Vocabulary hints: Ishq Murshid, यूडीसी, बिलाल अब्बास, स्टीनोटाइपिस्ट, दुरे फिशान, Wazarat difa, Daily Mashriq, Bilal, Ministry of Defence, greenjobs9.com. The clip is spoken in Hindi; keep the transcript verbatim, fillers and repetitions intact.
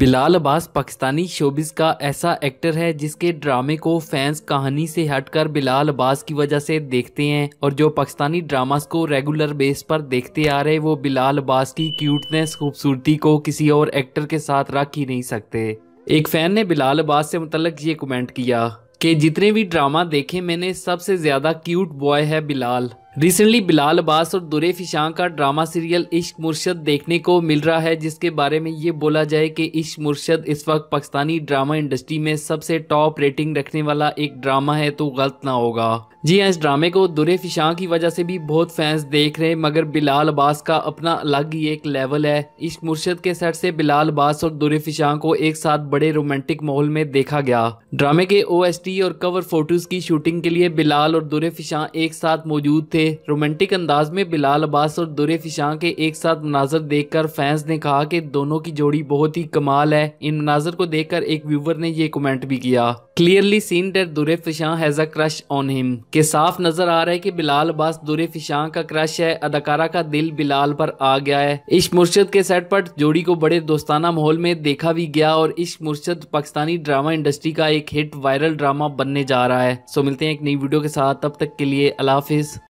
बिलाल अब्बास पाकिस्तानी शोबिस का ऐसा एक्टर है जिसके ड्रामे को फैंस कहानी से हटकर बिलाल अब्बास की वजह से देखते हैं और जो पाकिस्तानी ड्रामास को रेगुलर बेस पर देखते आ रहे वो बिलाल अब्बास की क्यूटनेस खूबसूरती को किसी और एक्टर के साथ रख ही नहीं सकते। एक फैन ने बिलाल अब्बास से मुतल्लिक ये कमेंट किया कि जितने भी ड्रामा देखे मैंने सबसे ज्यादा क्यूट बॉय है बिलाल। रिसेंटली बिलाल अब्बास और दुरे फिशान का ड्रामा सीरियल इश्क मुर्शिद देखने को मिल रहा है, जिसके बारे में ये बोला जाए कि इश्क मुर्शिद इस वक्त पाकिस्तानी ड्रामा इंडस्ट्री में सबसे टॉप रेटिंग रखने वाला एक ड्रामा है, तो गलत ना होगा। जी हाँ, इस ड्रामे को दुरे फिशान की वजह से भी बहुत फैंस देख रहे हैं, मगर बिलाल अब्बास का अपना अलग ही एक लेवल है। इश्क मुर्शिद के सेट से बिलाल अब्बास और दुरे फिशान को एक साथ बड़े रोमांटिक माहौल में देखा गया। ड्रामे के ओ एस टी और कवर फोटोज की शूटिंग के लिए बिलाल और दुरे फिशान एक साथ मौजूद थे। रोमांटिक अंदाज में बिलाल अब्बास और दुरे फिशान के एक साथ मनाजर देखकर फैंस ने कहा कि दोनों की जोड़ी बहुत ही कमाल है। इन मनाजर को देखकर एक व्यूवर ने ये कमेंट भी किया, clearly seen that दुरे फिशान has a crush on him, के साफ नजर आ रहा है कि बिलाल अब्बास दुरे फिशान का क्रश है। अदाकारा का दिल बिलाल पर आ गया है। इश्क मुर्शिद के सेट पर जोड़ी को बड़े दोस्ताना माहौल में देखा भी गया और इश्क मुर्शिद पाकिस्तानी ड्रामा इंडस्ट्री का एक हिट वायरल ड्रामा बनने जा रहा है। सो मिलते हैं एक नई वीडियो के साथ, तब तक के लिए अल्लाह हाफिज।